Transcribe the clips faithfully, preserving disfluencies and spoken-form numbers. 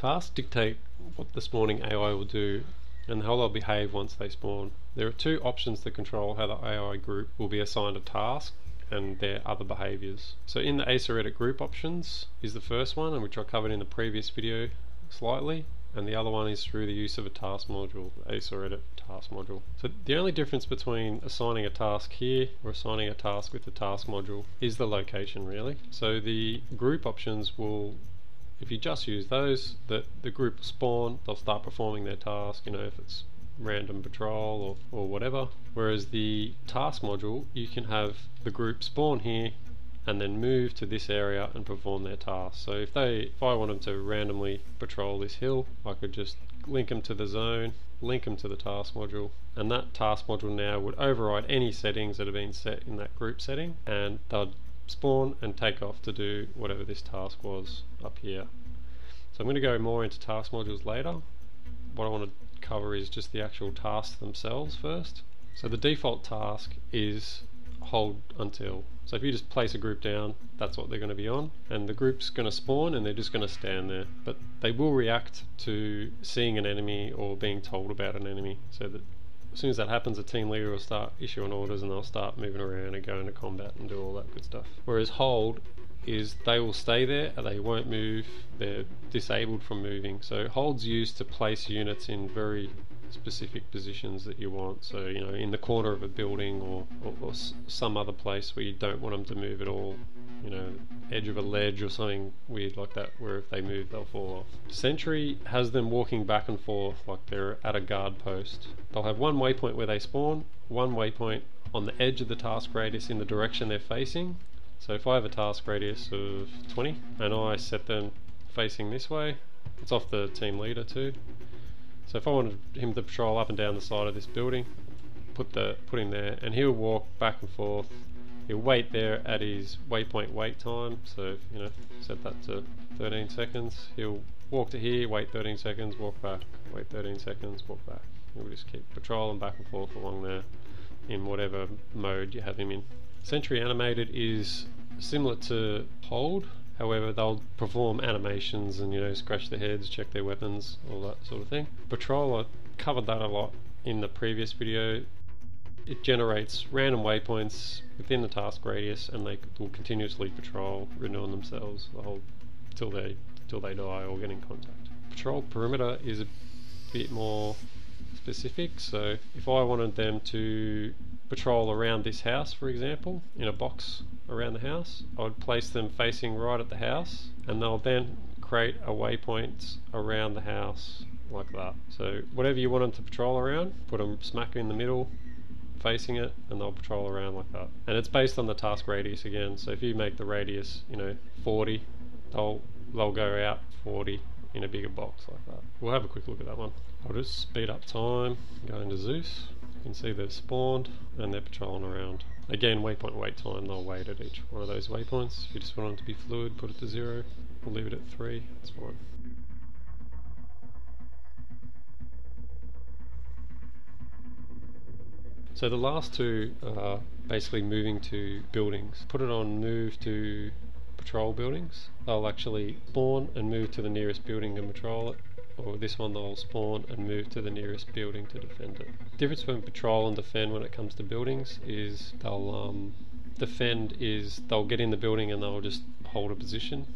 tasks dictate what the spawning A I will do and how they'll behave once they spawn. There are two options that control how the A I group will be assigned a task and their other behaviours. So in the ASOREdit group options is the first one, and which I covered in the previous video slightly, and the other one is through the use of a task module, ASOREdit task module. So the only difference between assigning a task here or assigning a task with the task module is the location, really. So the group options will, if you just use those, that the group will spawn, they'll start performing their task, you know, if it's random patrol or, or whatever. Whereas the task module, you can have the group spawn here and then move to this area and perform their task. So if they, if I wanted to randomly patrol this hill, I could just link them to the zone, link them to the task module, and that task module now would override any settings that have been set in that group setting, and they'd spawn and take off to do whatever this task was up here. So I'm going to go more into task modules later. What I want to cover is just the actual tasks themselves first. So the default task is hold until. So if you just place a group down, that's what they're going to be on, and the group's going to spawn and they're just going to stand there, but they will react to seeing an enemy or being told about an enemy, so that as soon as that happens, the team leader will start issuing orders and they'll start moving around and go into combat and do all that good stuff. Whereas hold is they will stay there and they won't move, they're disabled from moving. So hold's used to place units in very specific positions that you want, so you know, in the corner of a building or, or, or some other place where you don't want them to move at all, you know, edge of a ledge or something weird like that, where if they move they'll fall off. Sentry has them walking back and forth like they're at a guard post. They'll have one waypoint where they spawn, one waypoint on the edge of the task radius in the direction they're facing. So if I have a task radius of twenty and I set them facing this way, it's off the team leader too. So if I wanted him to patrol up and down the side of this building, put the put him there, and he'll walk back and forth. He'll wait there at his waypoint wait time. So you know, set that to thirteen seconds. He'll walk to here, wait thirteen seconds, walk back, wait thirteen seconds, walk back. He'll just keep patrolling back and forth along there in whatever mode you have him in. Sentry animated is similar to hold. However, they'll perform animations and, you know, scratch their heads, check their weapons, all that sort of thing. Patrol, I covered that a lot in the previous video. It generates random waypoints within the task radius and they will continuously patrol, renewing themselves the whole till they till they die or get in contact. Patrol perimeter is a bit more specific. So if I wanted them to patrol around this house, for example, in a box around the house, I would place them facing right at the house, and they'll then create a waypoint around the house like that. So whatever you want them to patrol around, put them smack in the middle facing it, and they'll patrol around like that. And it's based on the task radius again, so if you make the radius, you know, forty, they'll, they'll go out forty in a bigger box like that. We'll have a quick look at that one. I'll just speed up time, go into Zeus. You can see they've spawned and they're patrolling around. Again, waypoint wait time, they'll wait at each one of those waypoints. If you just want them to be fluid, put it to zero. We'll leave it at three, that's fine. So the last two are basically moving to buildings. Put it on move to patrol buildings. They'll actually spawn and move to the nearest building and patrol it. Or this one, they'll spawn and move to the nearest building to defend it. The difference between patrol and defend when it comes to buildings is they'll um, defend is they'll get in the building and they'll just hold a position,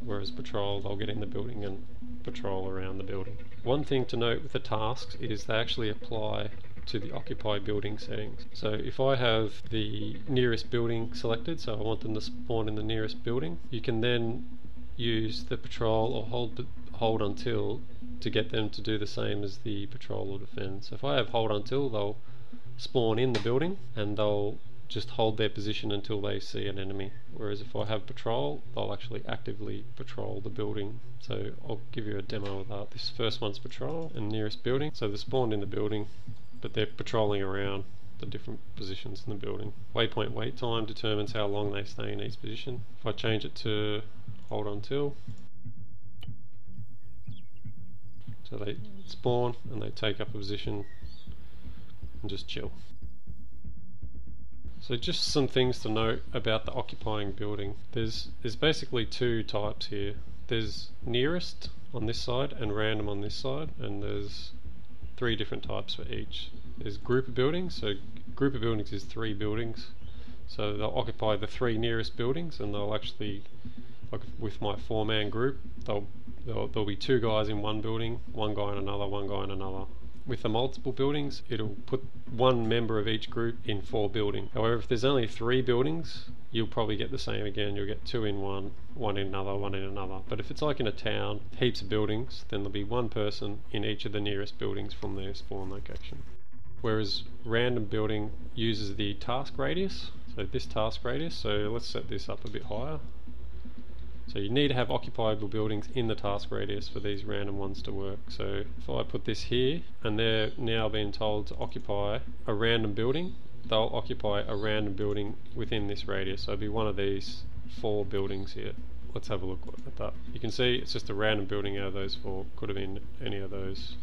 whereas patrol, they'll get in the building and patrol around the building. One thing to note with the tasks is they actually apply to the occupy building settings. So if I have the nearest building selected, so I want them to spawn in the nearest building, you can then use the patrol or hold hold until to get them to do the same as the patrol or defend. So if I have hold until, they'll spawn in the building and they'll just hold their position until they see an enemy. Whereas if I have patrol, they'll actually actively patrol the building. So I'll give you a demo of that. This first one's patrol and nearest building. So they're spawned in the building, but they're patrolling around the different positions in the building. Waypoint wait time determines how long they stay in each position. If I change it to hold until, so they spawn and they take up a position and just chill. So just some things to note about the occupying building. There's, there's basically two types here. there's nearest on this side and random on this side, and there's three different types for each. There's group of buildings, so group of buildings is three buildings, so they'll occupy the three nearest buildings, and they'll actually, like with my four man group, they'll, they'll, there'll be two guys in one building, one guy in another, one guy in another. With the multiple buildings, it'll put one member of each group in four buildings. However, if there's only three buildings, you'll probably get the same again. You'll get two in one, one in another, one in another. But if it's like in a town, heaps of buildings, then there'll be one person in each of the nearest buildings from their spawn location. Whereas random building uses the task radius, so this task radius, so let's set this up a bit higher. So you need to have occupiable buildings in the task radius for these random ones to work. So if I put this here, and they're now being told to occupy a random building, they'll occupy a random building within this radius. So it'll be one of these four buildings here. Let's have a look at that. You can see it's just a random building out of those four. Could have been any of those.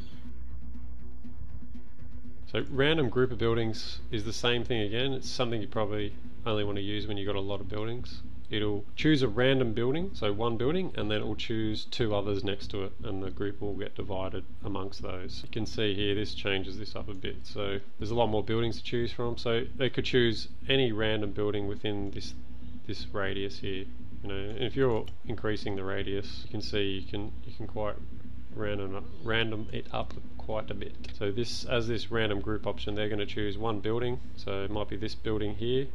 So random group of buildings is the same thing again. It's something you probably only want to use when you've got a lot of buildings. It'll choose a random building, so one building, and then it'll choose two others next to it, and the group will get divided amongst those. You can see here this changes this up a bit, so there's a lot more buildings to choose from, so they could choose any random building within this this radius here. You know, and if you're increasing the radius, you can see you can you can quite random random it up quite a bit. So this, as this random group option, they're going to choose one building, so it might be this building here,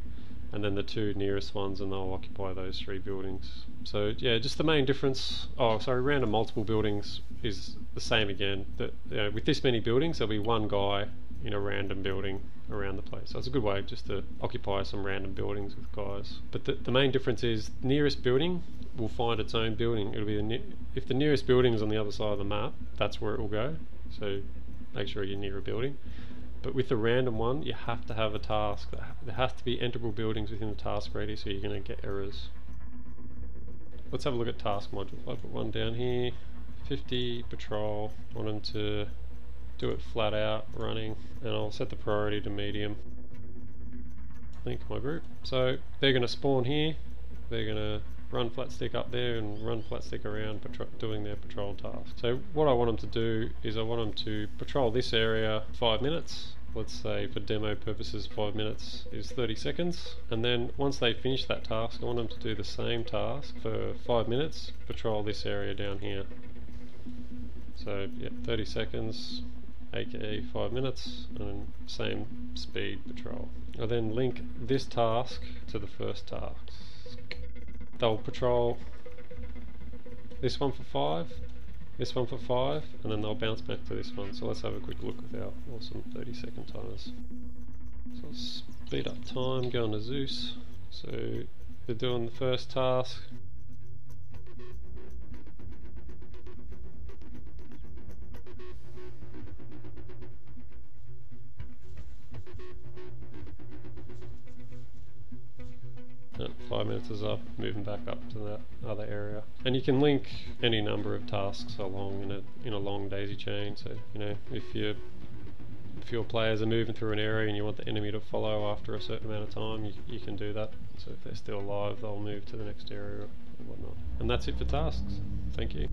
and then the two nearest ones, and they'll occupy those three buildings. So yeah, just the main difference, oh sorry, random multiple buildings is the same again. That, you know, with this many buildings, there'll be one guy in a random building around the place. So it's a good way just to occupy some random buildings with guys. But the, the main difference is nearest building will find its own building. It'll be the ne if the nearest building is on the other side of the map, that's where it will go. So make sure you're near a building. But with the random one, you have to have a task. There has to be enterable buildings within the task radius, so you're going to get errors. Let's have a look at task module. I put one down here, fifty, patrol. I want them to do it flat out, running, and I'll set the priority to medium. Link my group. So they're going to spawn here, they're going to run flat stick up there and run flat stick around doing their patrol task. So what I want them to do is I want them to patrol this area five minutes. Let's say for demo purposes five minutes is thirty seconds, and then once they finish that task I want them to do the same task for five minutes, patrol this area down here. So yeah, thirty seconds aka five minutes, and same speed patrol. I then link this task to the first task. They'll patrol this one for five, this one for five, and then they'll bounce back to this one. So let's have a quick look with our awesome thirty second timers. So I'll speed up time, going to Zeus. So they're doing the first task. Five minutes is up, moving back up to that other area. And you can link any number of tasks along in a, in a long daisy chain. So, you know, if, you, if your players are moving through an area and you want the enemy to follow after a certain amount of time, you, you can do that. So if they're still alive, they'll move to the next area and whatnot. And that's it for tasks. Thank you.